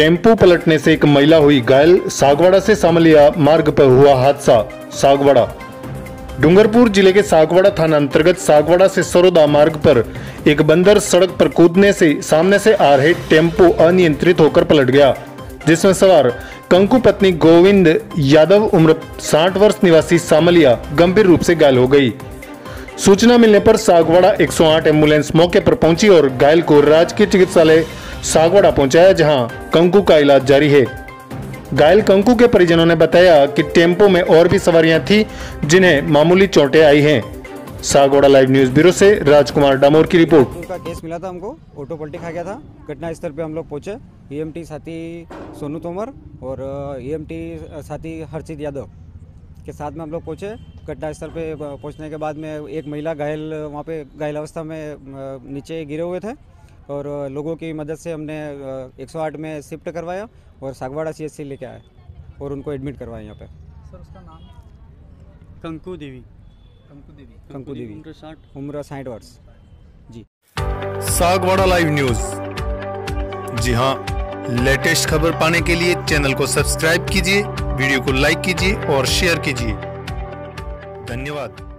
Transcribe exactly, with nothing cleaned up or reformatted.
Tempo पलटने से एक महिला हुई घायल। सागवाड़ा से सामलिया मार्ग पर हुआ हादसा। सागवाड़ा डूंगरपुर जिले के सागवाड़ा थाना अंतर्गत सागवाड़ा से सरोदा मार्ग पर एक बंदर सड़क पर कूदने से सामने से आ रहे टेम्पो अनियंत्रित होकर पलट गया, जिसमें सवार कंकू पत्नी गोविंद यादव उम्र साठ वर्ष निवासी सामलिया गंभीर रूप से घायल हो गई। सूचना मिलने पर सागवाड़ा एक सौ आठ एम्बुलेंस मौके पर पहुंची और घायल को राजकीय चिकित्सालय सागवाड़ा पहुंचाया, जहां कंकू का इलाज जारी है। घायल कंकू के परिजनों ने बताया कि टेम्पो में और भी सवारियां थी जिन्हें मामूली चोटें आई हैं। सागवाड़ा लाइव न्यूज ब्यूरो से राजकुमार डामोर की रिपोर्ट। का केस मिला था हमको, ऑटो पलटी खा गया था। घटना स्थल पे हम लोग पहुंचे। ई एम टी साथी सोनू तोमर और ई एम टी साथी हर्षित यादव के साथ में हम लोग पहुंचे। घटनास्थल पे पहुंचने के बाद में एक महिला घायल, वहाँ पे घायल अवस्था में नीचे गिरे हुए थे और लोगों की मदद से हमने एक सौ आठ में शिफ्ट करवाया और सागवाड़ा सी एच सी लेके आए और उनको एडमिट करवाया यहाँ पे। सर उसका नाम कंकू देवी कंकू देवी कंकू देवी उम्र साठ वर्ष जी। सागवाड़ा लाइव न्यूज, जी हाँ, लेटेस्ट खबर पाने के लिए चैनल को सब्सक्राइब कीजिए, वीडियो को लाइक कीजिए और शेयर कीजिए। धन्यवाद।